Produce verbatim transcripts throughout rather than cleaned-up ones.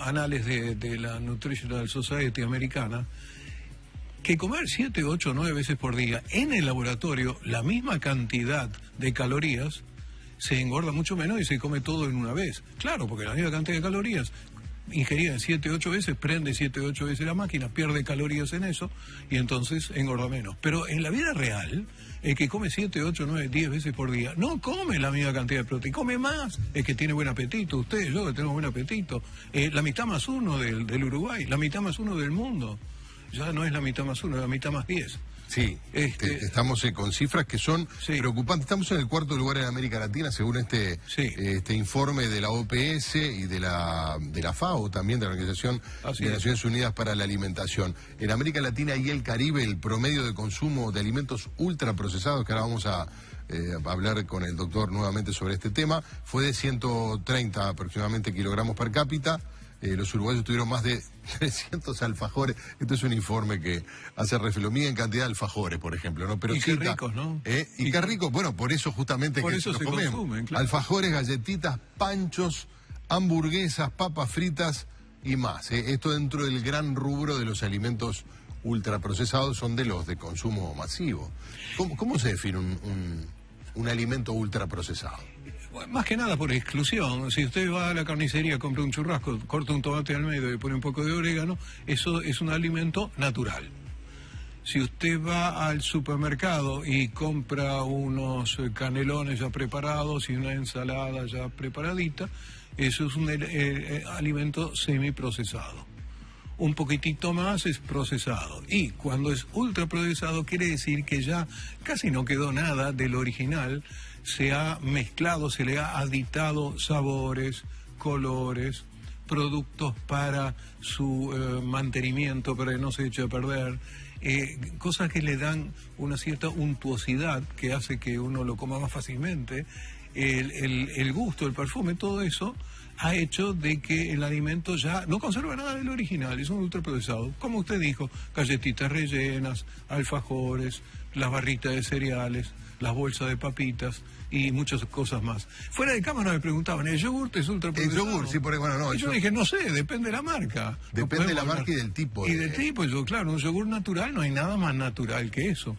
anales de, de la Nutritional Society americana, que comer siete, ocho, nueve veces por día en el laboratorio la misma cantidad de calorías, se engorda mucho menos y se come todo en una vez. Claro, porque la misma cantidad de calorías ingerida siete, ocho veces, prende siete, ocho veces la máquina, pierde calorías en eso y entonces engorda menos. Pero en la vida real, el que come siete, ocho, nueve, diez veces por día, no come la misma cantidad de proteína, come más. El que tiene buen apetito, ustedes, yo que tenemos buen apetito, eh, la mitad más uno del, del Uruguay, la mitad más uno del mundo. Ya no es la mitad más uno, es la mitad más diez. Sí, este... estamos eh, con cifras que son sí. preocupantes. Estamos en el cuarto lugar en América Latina, según este sí. este informe de la O P S y de la de la FAO, también de la Organización Así de es. Naciones Unidas para la Alimentación. En América Latina y el Caribe, el promedio de consumo de alimentos ultraprocesados, que ahora vamos a, eh, a hablar con el doctor nuevamente sobre este tema, fue de ciento treinta aproximadamente kilogramos per cápita. Eh, los uruguayos tuvieron más de trescientos alfajores. Este es un informe que hace referencia en cantidad de alfajores, por ejemplo, ¿no? Pero y qué ricos, ¿no? ¿Eh? Y, y qué ricos, bueno, por eso justamente por que eso los se comemos. Consumen, claro. Alfajores, galletitas, panchos, hamburguesas, papas fritas y más. ¿Eh? Esto dentro del gran rubro de los alimentos ultraprocesados, son de los de consumo masivo. ¿Cómo, cómo se define un, un, un alimento ultraprocesado? Más que nada por exclusión. Si usted va a la carnicería, compra un churrasco, corta un tomate al medio y pone un poco de orégano, eso es un alimento natural. Si usted va al supermercado y compra unos canelones ya preparados y una ensalada ya preparadita, eso es un eh, alimento semiprocesado. Un poquitito más es procesado. Y cuando es ultraprocesado quiere decir que ya casi no quedó nada del original. Se ha mezclado, se le ha aditado sabores, colores, productos para su eh, mantenimiento, para que no se eche a perder, eh, cosas que le dan una cierta untuosidad que hace que uno lo coma más fácilmente. El, el, el gusto, el perfume, todo eso ha hecho de que el alimento ya no conserva nada del original, es un ultraprocesado. Como usted dijo, galletitas rellenas, alfajores, las barritas de cereales, las bolsas de papitas y muchas cosas más. Fuera de cámara me preguntaban, ¿el yogur es ultraprocesado? El yogur, sí, por ahí, bueno, no. Y yo dije, no sé, depende de la marca. Depende de la marca y del tipo. Y del tipo, yo, claro, un yogur natural, no hay nada más natural que eso.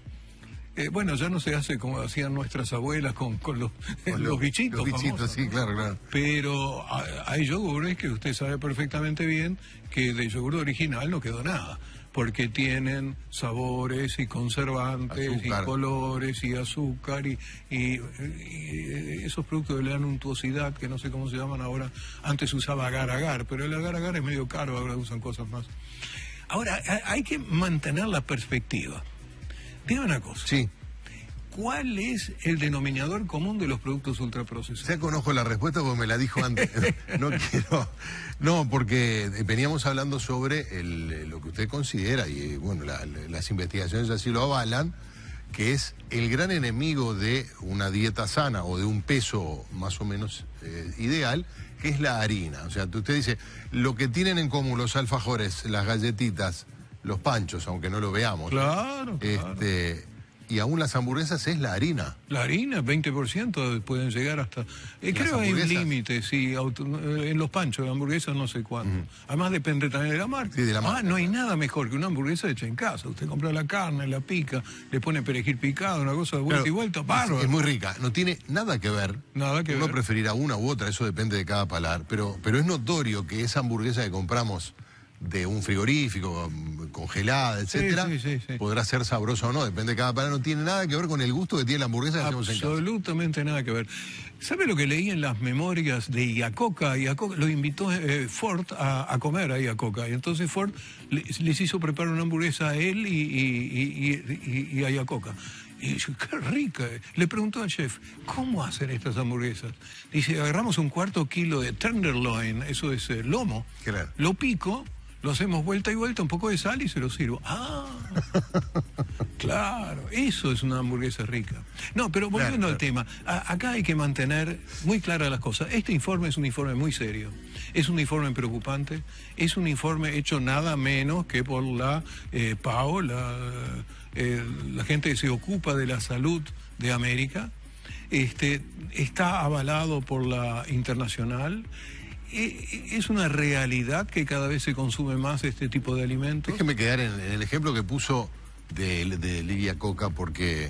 Eh, bueno, ya no se hace como hacían nuestras abuelas con, con, los, con los, los bichitos. Los bichitos, famosos, sí, claro, claro. Pero hay yogures que usted sabe perfectamente bien que de yogur original no quedó nada, porque tienen sabores y conservantes, azúcar, y colores y azúcar, y, y, y esos productos que le dan untuosidad, que no sé cómo se llaman ahora. Antes usaba agar-agar, pero el agar-agar es medio caro, ahora usan cosas más. Ahora, hay que mantener la perspectiva. Dime una cosa. Sí. ¿Cuál es el denominador común de los productos ultraprocesados? Ya conozco la respuesta porque me la dijo antes. No quiero... No, porque veníamos hablando sobre el, lo que usted considera, y bueno, la, las investigaciones así lo avalan, que es el gran enemigo de una dieta sana o de un peso más o menos eh, ideal, que es la harina. O sea, usted dice, lo que tienen en común los alfajores, las galletitas, los panchos, aunque no lo veamos. Claro, claro. Este, y aún las hamburguesas es la harina. La harina, veinte por ciento pueden llegar hasta... Eh, creo que hay un límite, sí, auto, eh, en los panchos, de hamburguesas no sé cuánto. Uh-huh. Además depende también de la marca. Sí, de la marca. Ah, no hay nada mejor que una hamburguesa hecha en casa. Usted compra la carne, la pica, le pone perejil picado, una cosa de vuelta Pero, y vuelta, bárbaro. Es muy rica, no tiene nada que ver. Nada que Uno ver. preferirá una u otra, eso depende de cada paladar. Pero, pero es notorio que esa hamburguesa que compramos de un frigorífico, congelada, etcétera, sí, sí, sí, sí. podrá ser sabrosa o no, depende de cada paladar, no tiene nada que ver con el gusto que tiene la hamburguesa que hacemos en casa. Absolutamente nada que ver. ¿Sabe lo que leí en las memorias de Iacocca? Iacocca lo invitó eh, Ford a, a comer a Iacocca, y entonces Ford les, les hizo preparar una hamburguesa a él y, y, y, y, y a Iacocca. Y dice, qué rica. Le preguntó al chef, ¿cómo hacen estas hamburguesas? Dice, agarramos un cuarto kilo de tenderloin, eso es eh, lomo, claro. lo pico, lo hacemos vuelta y vuelta, un poco de sal y se lo sirvo. ¡Ah! Claro, eso es una hamburguesa rica. No, pero volviendo claro, claro. al tema, a, acá hay que mantener muy claras las cosas. Este informe es un informe muy serio, es un informe preocupante, es un informe hecho nada menos que por la eh, P A O, la, eh, la gente que se ocupa de la salud de América. Este, está avalado por la Internacional. ¿Es una realidad que cada vez se consume más este tipo de alimentos? Déjeme quedar en el ejemplo que puso de, de Iacocca, porque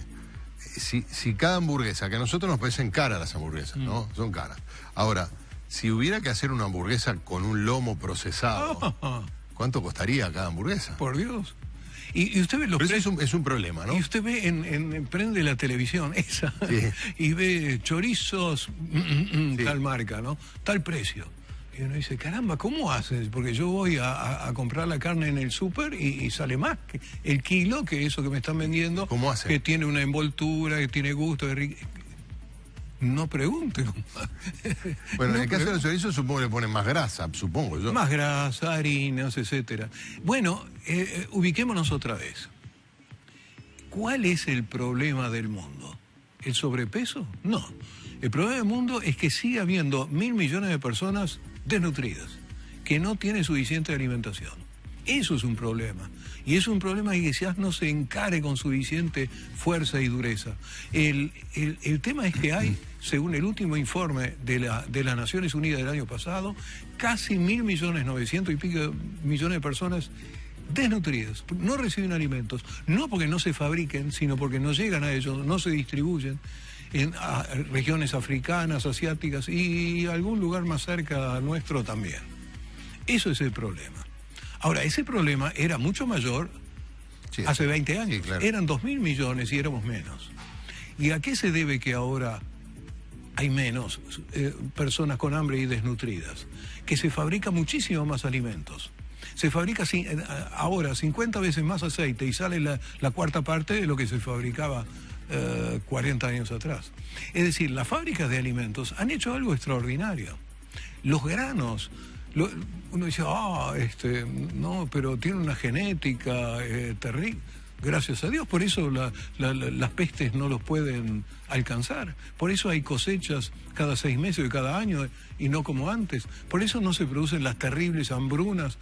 si, si cada hamburguesa, que a nosotros nos parecen caras las hamburguesas, ¿no? Mm. Son caras. Ahora, si hubiera que hacer una hamburguesa con un lomo procesado, oh. ¿cuánto costaría cada hamburguesa? Por Dios. Y, y usted ve los Pero eso es un, es un problema, ¿no? Y usted ve, en, en prende la televisión esa, sí. y ve chorizos, sí. tal marca, ¿no? Tal precio. Y uno dice, caramba, ¿cómo haces? Porque yo voy a, a, a comprar la carne en el súper y, y sale más que el kilo que eso que me están vendiendo. ¿Cómo hace? Que tiene una envoltura, que tiene gusto, que... No pregunte. Bueno, no en el caso de los chorizos supongo que le ponen más grasa, supongo yo. Más grasa, harinas, etcétera. Bueno, eh, ubiquémonos otra vez. ¿Cuál es el problema del mundo? ¿El sobrepeso? No. El problema del mundo es que sigue habiendo mil millones de personas desnutridas, que no tienen suficiente alimentación. Eso es un problema. Y es un problema que quizás no se encare con suficiente fuerza y dureza. El, el, el tema es que hay, según el último informe de, la, de las Naciones Unidas del año pasado, casi mil millones, novecientos y pico millones de personas desnutridas, no reciben alimentos, no porque no se fabriquen, sino porque no llegan a ellos, no se distribuyen en a, regiones africanas, asiáticas y algún lugar más cerca nuestro también. Eso es el problema. Ahora, ese problema era mucho mayor sí, hace veinte años. Sí, claro. Eran dos mil millones y éramos menos. ¿Y a qué se debe que ahora hay menos eh, personas con hambre y desnutridas? Que se fabrica muchísimo más alimentos. Se fabrica ahora cincuenta veces más aceite y sale la, la cuarta parte de lo que se fabricaba eh, cuarenta años atrás. Es decir, las fábricas de alimentos han hecho algo extraordinario. Los granos... Uno dice, ah, oh, este, no, pero tiene una genética eh, terrible. Gracias a Dios, por eso la, la, la, las pestes no los pueden alcanzar. Por eso hay cosechas cada seis meses o cada año y no como antes. Por eso no se producen las terribles hambrunas,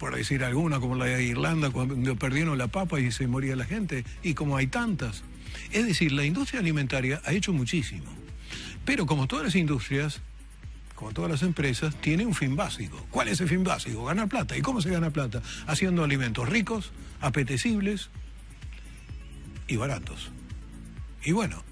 por decir alguna, como la de Irlanda, cuando perdieron la papa y se moría la gente, y como hay tantas. Es decir, la industria alimentaria ha hecho muchísimo. Pero como todas las industrias... como todas las empresas, tiene un fin básico. ¿Cuál es el fin básico? Ganar plata. ¿Y cómo se gana plata? Haciendo alimentos ricos, apetecibles y baratos. Y bueno,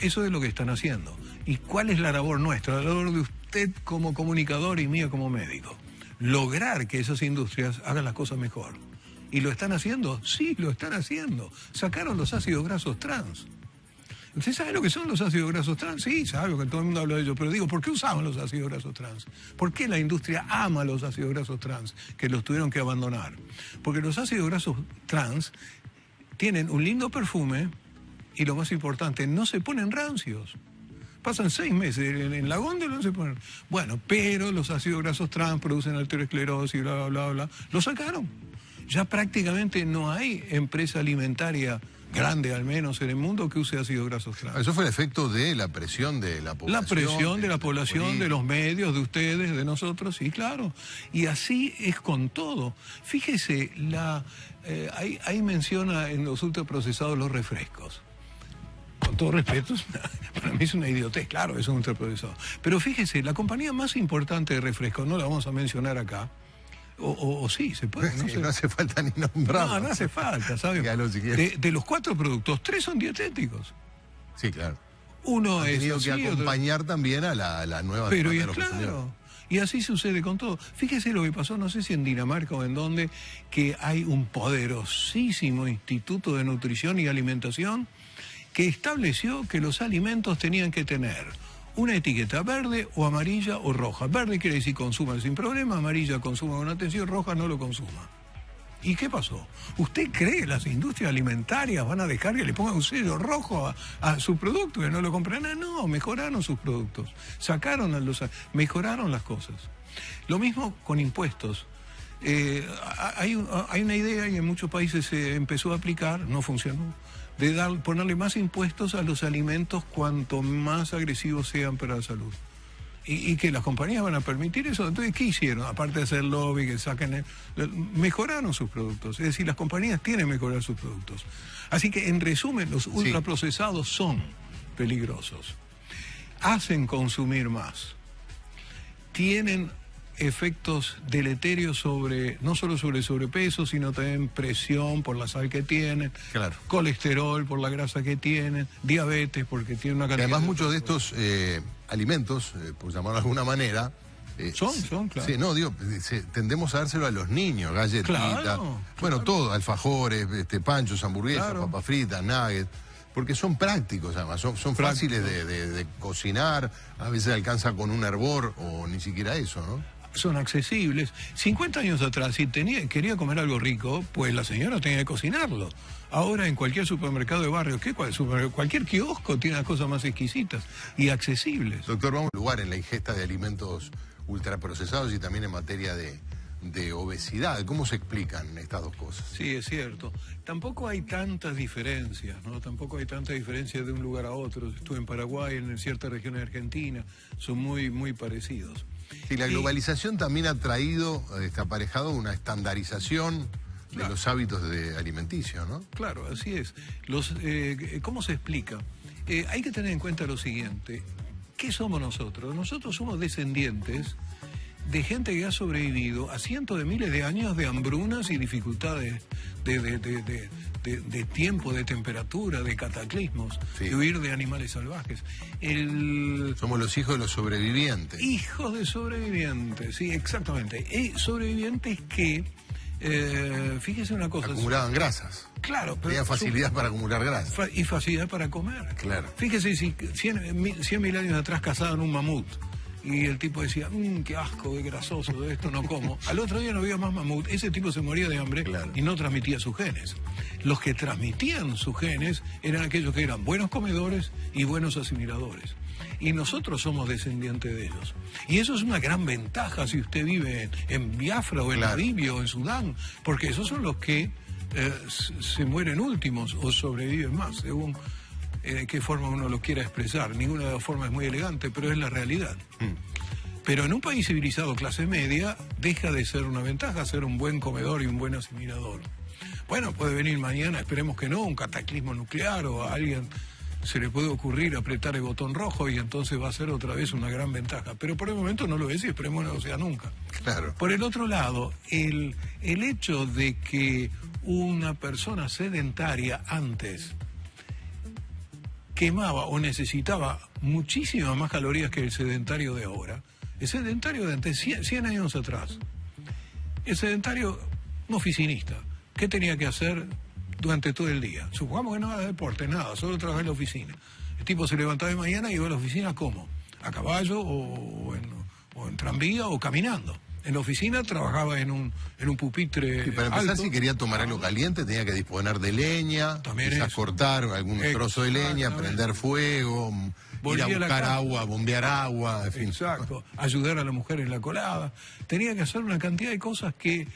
eso es lo que están haciendo. ¿Y cuál es la labor nuestra? La labor de usted como comunicador y mía como médico. Lograr que esas industrias hagan las cosas mejor. ¿Y lo están haciendo? Sí, lo están haciendo. Sacaron los ácidos grasos trans. ¿Usted sabe lo que son los ácidos grasos trans? Sí, sabe que todo el mundo habla de ellos, pero digo, ¿por qué usamos los ácidos grasos trans? ¿Por qué la industria ama los ácidos grasos trans, que los tuvieron que abandonar? Porque los ácidos grasos trans tienen un lindo perfume y lo más importante, no se ponen rancios. Pasan seis meses en la góndola, no se ponen. Bueno, pero los ácidos grasos trans producen arteriosclerosis, bla, bla, bla, bla. Lo sacaron. Ya prácticamente no hay empresa alimentaria grande al menos en el mundo que use ácidos grasos trans. Eso fue el efecto de la presión de la población. La presión de, de la población, morir. de los medios, de ustedes, de nosotros, sí, claro. Y así es con todo. Fíjese, la, eh, ahí, ahí menciona en los ultraprocesados los refrescos. Con todo respeto, para mí es una idiotez, claro, es un ultraprocesado. Pero fíjese, la compañía más importante de refrescos, no la vamos a mencionar acá, O, o, o sí, se puede. No, sí, se... no hace falta ni nombrarlo. No, no hace falta, ¿sabes? De, de los cuatro productos, tres son dietéticos. Sí, claro. Uno es... Ha tenido que acompañar también a la, la nueva... Pero y es claro. Y así sucede con todo. Fíjese lo que pasó, no sé si en Dinamarca o en dónde, que hay un poderosísimo instituto de nutrición y alimentación que estableció que los alimentos tenían que tener una etiqueta verde o amarilla o roja. Verde quiere decir consuman sin problema, amarilla consuma con atención, roja no lo consuma. ¿Y qué pasó? ¿Usted cree que las industrias alimentarias van a dejar que le pongan un sello rojo a, a su producto que no lo compran? Ah, no, mejoraron sus productos, sacaron a los, mejoraron las cosas. Lo mismo con impuestos. Eh, hay, hay una idea y en muchos países se empezó a aplicar, no funcionó, de dar, ponerle más impuestos a los alimentos cuanto más agresivos sean para la salud. Y, y que las compañías van a permitir eso. Entonces, ¿qué hicieron? Aparte de hacer lobby, que saquen... El, mejoraron sus productos. Es decir, las compañías tienen que mejorar sus productos. Así que, en resumen, los ultraprocesados sí. son peligrosos. Hacen consumir más. tienen efectos deleterios sobre, no solo sobre el sobrepeso, sino también presión por la sal que tienen, claro, colesterol por la grasa que tienen, diabetes porque tienen una cantidad... Y además de muchos de estos eh, alimentos, eh, por llamarlo de alguna manera... Eh, son, son, claro. Sí, no, digo, se, tendemos a dárselo a los niños, galletitas, claro, bueno, claro, todo, alfajores, este, panchos, hamburguesas, claro, papas fritas, nuggets, porque son prácticos además, son, son fáciles de, de, de cocinar, a veces alcanza con un hervor o ni siquiera eso, ¿no? Son accesibles. cincuenta años atrás, si tenía, quería comer algo rico, pues la señora tenía que cocinarlo. Ahora en cualquier supermercado de barrio, ¿qué, cual, supermercado, cualquier kiosco tiene las cosas más exquisitas y accesibles. Doctor, vamos a un lugar en la ingesta de alimentos ultraprocesados y también en materia de, de obesidad. ¿Cómo se explican estas dos cosas? Sí, es cierto. Tampoco hay tantas diferencias, ¿no? Tampoco hay tantas diferencias de un lugar a otro. Estuve en Paraguay, en ciertas regiones de Argentina, son muy, muy parecidos. Sí, la globalización sí también ha traído, está aparejado una estandarización de claro los hábitos de alimenticio, ¿no? Claro, así es. Los, eh, ¿cómo se explica? Eh, hay que tener en cuenta lo siguiente. ¿Qué somos nosotros? Nosotros somos descendientes de gente que ha sobrevivido a cientos de miles de años de hambrunas y dificultades de, de, de, de, de, de tiempo, de temperatura, de cataclismos, sí, de huir de animales salvajes. El... Somos los hijos de los sobrevivientes. Hijos de sobrevivientes, sí, exactamente. Y sobrevivientes que, eh, fíjese una cosa... Acumulaban grasas. Claro. Pero... Tenía facilidad su... para acumular grasa. Y facilidad para comer. Claro. Fíjese, si cien mil años atrás cazaban un mamut. Y el tipo decía, mmm, qué asco, qué grasoso, de esto no como. Al otro día no había más mamut. Ese tipo se moría de hambre, claro, y no transmitía sus genes. Los que transmitían sus genes eran aquellos que eran buenos comedores y buenos asimiladores. Y nosotros somos descendientes de ellos. Y eso es una gran ventaja si usted vive en, en Biafra o en claro Libia o en Sudán, porque esos son los que eh, se mueren últimos o sobreviven más, según... de qué forma uno lo quiera expresar. Ninguna de las formas es muy elegante, pero es la realidad. Mm. Pero en un país civilizado clase media, deja de ser una ventaja ser un buen comedor y un buen asimilador. Bueno, puede venir mañana, esperemos que no, un cataclismo nuclear o a alguien se le puede ocurrir apretar el botón rojo y entonces va a ser otra vez una gran ventaja. Pero por el momento no lo es y esperemos que no sea nunca. Claro. Por el otro lado, el, el hecho de que una persona sedentaria antes... quemaba o necesitaba muchísimas más calorías que el sedentario de ahora. El sedentario de antes, cien años atrás. El sedentario no oficinista. ¿Qué tenía que hacer durante todo el día? Supongamos que no era deporte, nada, solo trabajaba en la oficina. El tipo se levantaba de mañana y iba a la oficina, ¿cómo? A caballo o en, o en tranvía o caminando. En la oficina trabajaba en un, en un pupitre. Sí, para empezar, alto, si quería tomar algo caliente, tenía que disponer de leña, quizás cortar algún trozo de leña, prender fuego, volvía ir a buscar agua, bombear agua, en fin. Exacto, ayudar a la mujer en la colada. Tenía que hacer una cantidad de cosas que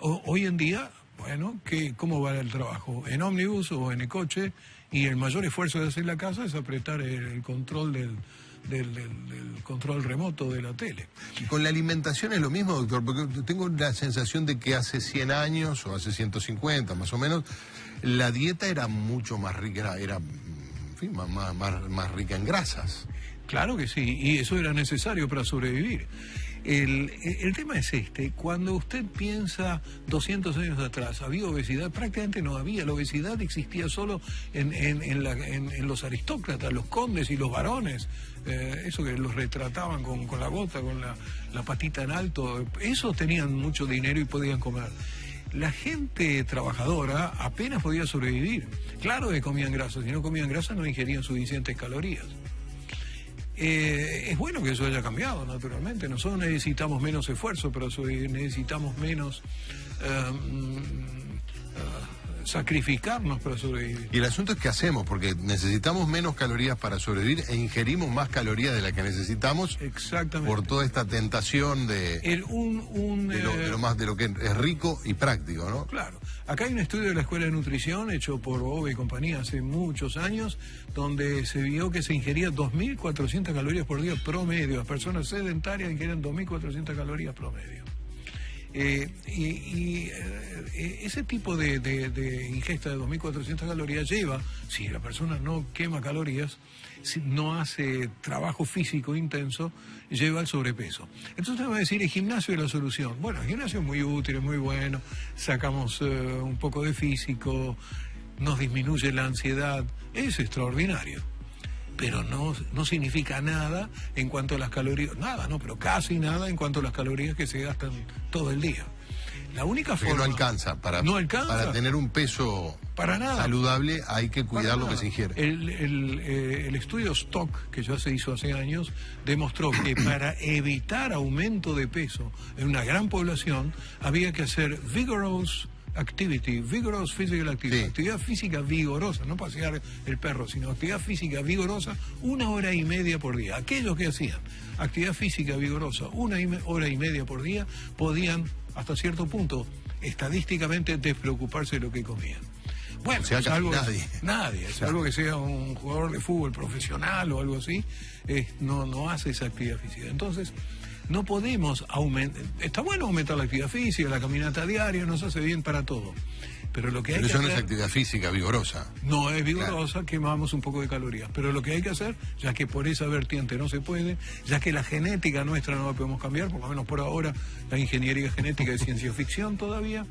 o, hoy en día, bueno, que, ¿cómo va el trabajo? En ómnibus o en el coche, y el mayor esfuerzo de hacer la casa es apretar el, el control del... Del, del, del control remoto de la tele. ¿Y con la alimentación es lo mismo, doctor? Porque tengo la sensación de que hace cien años, o hace ciento cincuenta más o menos, la dieta era mucho más rica, era, era en fin, más, más, más rica en grasas. Claro que sí, y eso era necesario para sobrevivir. El, el tema es este, cuando usted piensa doscientos años atrás, ¿había obesidad? Prácticamente no había, la obesidad existía solo en, en, en, la, en, en los aristócratas, los condes y los varones, eh, eso que los retrataban con, con la bota, con la, la patita en alto, esos tenían mucho dinero y podían comer. La gente trabajadora apenas podía sobrevivir, claro que comían grasa, si no comían grasa no ingerían suficientes calorías. Eh, es bueno que eso haya cambiado, naturalmente. Nosotros necesitamos menos esfuerzo, pero necesitamos menos um, uh, sacrificarnos para sobrevivir. Y el asunto es qué hacemos, porque necesitamos menos calorías para sobrevivir e ingerimos más calorías de las que necesitamos. Exactamente. Por toda esta tentación de, el un, un, de, lo, de lo más de lo que es rico y práctico, ¿no? Claro. Acá hay un estudio de la Escuela de Nutrición hecho por O B S y compañía hace muchos años, donde se vio que se ingería dos mil cuatrocientas calorías por día promedio. Las personas sedentarias ingerían dos mil cuatrocientas calorías promedio. Eh, y, y eh, ese tipo de, de, de ingesta de dos mil cuatrocientas calorías lleva, si la persona no quema calorías, si no hace trabajo físico intenso, lleva al sobrepeso. Entonces me va a decir, el gimnasio es la solución. Bueno, el gimnasio es muy útil, es muy bueno, sacamos eh, un poco de físico, nos disminuye la ansiedad, es extraordinario. Pero no, no significa nada en cuanto a las calorías, nada, no, pero casi nada en cuanto a las calorías que se gastan todo el día. La única forma... No alcanza, para, no alcanza. Para tener un peso para nada. Saludable hay que cuidar lo que se ingiere. El, el, eh, el estudio Stock, que ya se hizo hace años, demostró que para evitar aumento de peso en una gran población, había que hacer vigorous activity, vigorous physical activity, sí. Actividad física vigorosa, no pasear el perro, sino actividad física vigorosa, una hora y media por día. Aquellos que hacían actividad física vigorosa, una y me, hora y media por día, podían, hasta cierto punto, estadísticamente, despreocuparse de lo que comían. Bueno, o sea, es algo, nadie. Nadie, es algo que sea un jugador de fútbol profesional o algo así, eh, no, no hace esa actividad física. Entonces, no podemos aumentar, está bueno aumentar la actividad física, la caminata diaria, nos hace bien para todo. Pero lo que hay pero que hacer... Pero eso no es actividad física vigorosa. No es vigorosa, claro. Quemamos un poco de calorías. Pero lo que hay que hacer, ya que por esa vertiente no se puede, ya que la genética nuestra no la podemos cambiar, por lo menos por ahora la ingeniería genética es ciencia ficción todavía,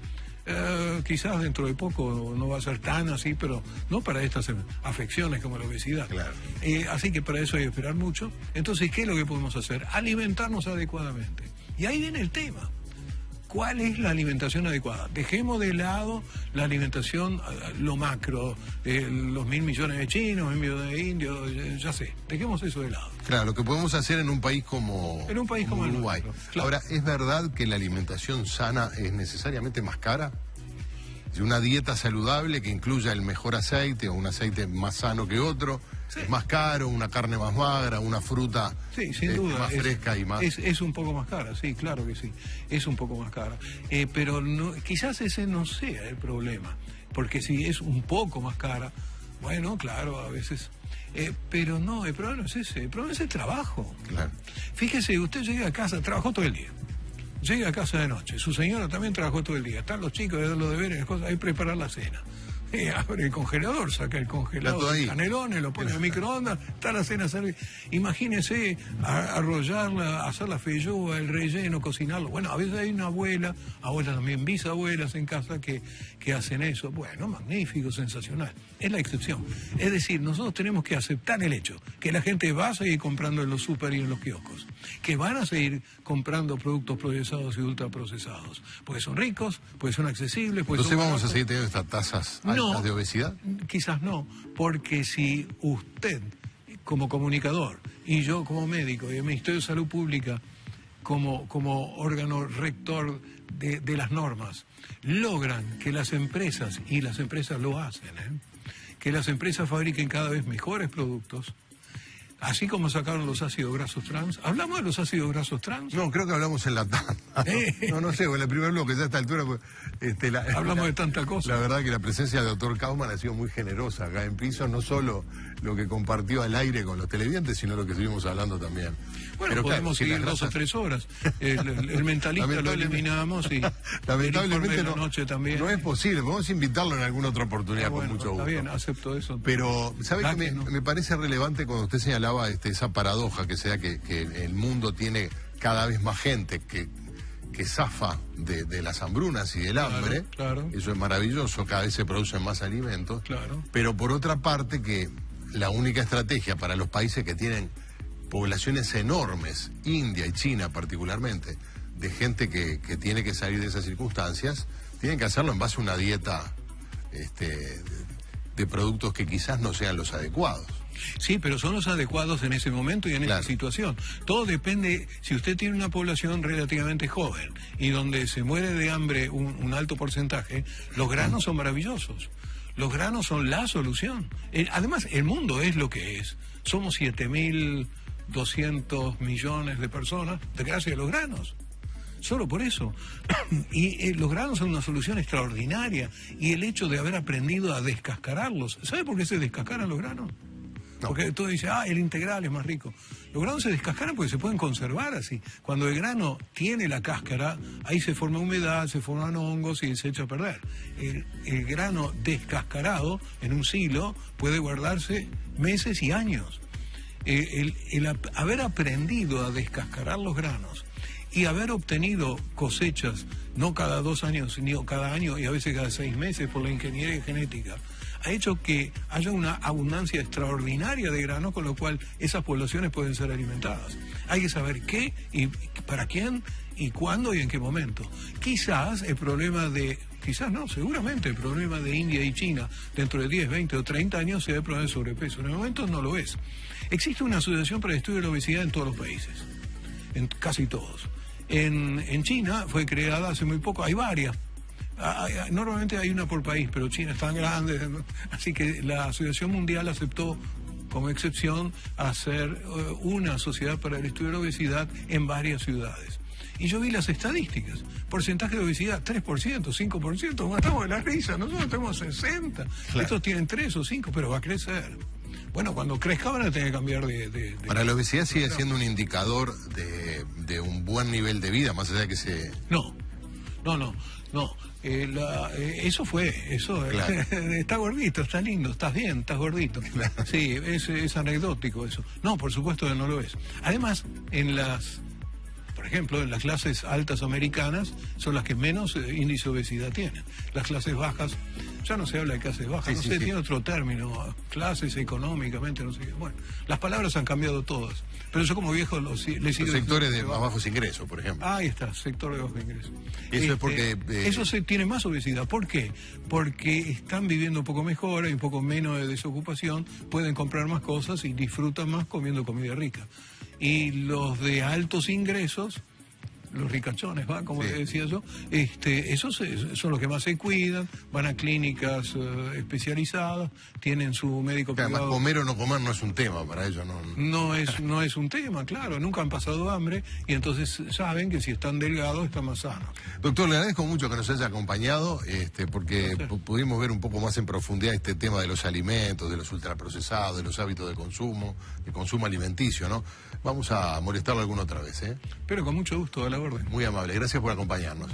eh, quizás dentro de poco no va a ser tan así, pero no para estas afecciones como la obesidad. Claro. Eh, así que para eso hay que esperar mucho. Entonces, ¿qué es lo que podemos hacer? Alimentarnos adecuadamente. Y ahí viene el tema. ¿Cuál es la alimentación adecuada? Dejemos de lado la alimentación, lo macro, eh, los mil millones de chinos, mil millones de indios, ya, ya sé. Dejemos eso de lado. Claro, lo que podemos hacer en un país como, en un país como, como Uruguay. Claro. Ahora, ¿es verdad que la alimentación sana es necesariamente más cara? Una dieta saludable que incluya el mejor aceite o un aceite más sano que otro, sí. Es más caro, una carne más magra, una fruta sí, sin eh, duda. más es, fresca y más... Es, es un poco más cara, sí, claro que sí, es un poco más cara. Eh, pero no, quizás ese no sea el problema, porque si es un poco más cara, bueno, claro, a veces... Eh, pero no, el problema no es ese, el problema es el trabajo. Claro. Fíjese, usted llega a casa, trabajó todo el día. Llega a casa de noche, su señora también trabajó todo el día, están los chicos, los deberes, cosas, hay que preparar la cena. Eh, abre el congelador, saca el congelador, los canelones, lo pone en el microondas, está la cena servida. Imagínese a, arrollarla, hacer la feijoa, el relleno, cocinarlo. Bueno, a veces hay una abuela, abuelas también, bisabuelas en casa que, que hacen eso. Bueno, magnífico, sensacional. Es la excepción. Es decir, nosotros tenemos que aceptar el hecho que la gente va a seguir comprando en los súper y en los kioscos, que van a seguir comprando productos procesados y ultraprocesados, porque son ricos, porque son accesibles, porque entonces son vamos baratos. A seguir teniendo estas tasas altas. No, No, ¿de obesidad? Quizás no, porque si usted, como comunicador, y yo como médico, y el Ministerio de Salud Pública, como, como órgano rector de, de las normas, logran que las empresas, y las empresas lo hacen, ¿eh? que las empresas fabriquen cada vez mejores productos, así como sacaron los ácidos grasos trans. ¿Hablamos de los ácidos grasos trans? No, creo que hablamos en la tanda. ¿Eh? No, no sé, en el primer bloque, ya a esta altura... Este, la, hablamos la, de tanta cosa. La verdad que la presencia del doctor Kaufmann ha sido muy generosa acá en Piso, no solo lo que compartió al aire con los televidentes, sino lo que estuvimos hablando también. Bueno, pero podemos seguir claro, si dos o tres horas. El, el, el mentalista lo eliminamos y lamentablemente el no, de la noche también. No es posible, podemos invitarlo en alguna otra oportunidad, ah, bueno, con mucho gusto. Está bien, acepto eso. Pero, ¿sabes qué? Me, no. me parece relevante cuando usted señalaba Este, esa paradoja que sea que, que el mundo tiene cada vez más gente que, que zafa de, de las hambrunas y del claro, hambre, claro. Eso es maravilloso, cada vez se producen más alimentos, claro. Pero por otra parte que la única estrategia para los países que tienen poblaciones enormes, India y China particularmente, de gente que, que tiene que salir de esas circunstancias, tienen que hacerlo en base a una dieta este, de, de productos que quizás no sean los adecuados. Sí, pero son los adecuados en ese momento y en claro. esa situación. Todo depende, si usted tiene una población relativamente joven y donde se muere de hambre un, un alto porcentaje, los granos son maravillosos. Los granos son la solución. El, además, el mundo es lo que es. Somos siete mil doscientos millones de personas gracias a los granos. Solo por eso. Y eh, los granos son una solución extraordinaria. Y el hecho de haber aprendido a descascararlos. ¿Sabe por qué se descascaran los granos? No. Porque todo dice, ah, el integral es más rico. Los granos se descascaran porque se pueden conservar así. Cuando el grano tiene la cáscara, ahí se forma humedad, se forman hongos y se echa a perder. El, el grano descascarado en un silo puede guardarse meses y años. El, el, el haber aprendido a descascarar los granos y haber obtenido cosechas, no cada dos años, ni cada año y a veces cada seis meses por la ingeniería genética, ha hecho que haya una abundancia extraordinaria de granos, con lo cual esas poblaciones pueden ser alimentadas. Hay que saber qué y para quién y cuándo y en qué momento. Quizás el problema de, quizás no, seguramente el problema de India y China dentro de diez, veinte o treinta años sea el problema de sobrepeso. En el momento no lo es. Existe una asociación para el estudio de la obesidad en todos los países, en casi todos. En, en China fue creada hace muy poco, hay varias. Normalmente hay una por país, pero China es tan grande, ¿no? Así que la Asociación Mundial aceptó como excepción hacer una sociedad para el estudio de la obesidad en varias ciudades. Y yo vi las estadísticas, porcentaje de obesidad tres por ciento, cinco por ciento, bueno, estamos de la risa, nosotros tenemos sesenta, claro. Estos tienen tres o cinco, pero va a crecer. Bueno, cuando crezca van a tener que cambiar de... de, de Para la obesidad sigue siendo un indicador de, de un buen nivel de vida, más allá de que se... No, no, no, no. Eh, la, eh, eso fue, eso, claro. eh, está gordito, está lindo, estás bien, estás gordito. Claro. Sí, es, es anecdótico eso. No, por supuesto que no lo es. Además, en las... Por ejemplo, en las clases altas americanas son las que menos eh, índice de obesidad tienen. Las clases bajas, ya no se habla de clases bajas, sí, no sí, sé, sí. Tiene otro término, clases económicamente, no sé qué. Bueno, las palabras han cambiado todas, pero yo como viejo lo, si, le sigo... Los sectores de bajos, bajos ingresos, por ejemplo. Ahí está, sector de bajos ingresos. Eso este, es porque... Eh... Eso se tiene más obesidad, ¿por qué? Porque están viviendo un poco mejor, hay un poco menos de desocupación, pueden comprar más cosas y disfrutan más comiendo comida rica. Y los de altos ingresos, los ricachones, ¿va? Como sí. te decía yo, este, esos son los que más se cuidan, van a clínicas uh, especializadas, tienen su médico privado. Además, comer o no comer no es un tema para ellos. No, no, es, no es un tema, claro, nunca han pasado hambre y entonces saben que si están delgados están más sanos. Doctor, le agradezco mucho que nos haya acompañado, este, porque pudimos ver un poco más en profundidad este tema de los alimentos, de los ultraprocesados, de los hábitos de consumo, de consumo alimenticio, ¿no? Vamos a molestarlo alguna otra vez, ¿eh? Pero con mucho gusto, a la orden. Muy amable, gracias por acompañarnos.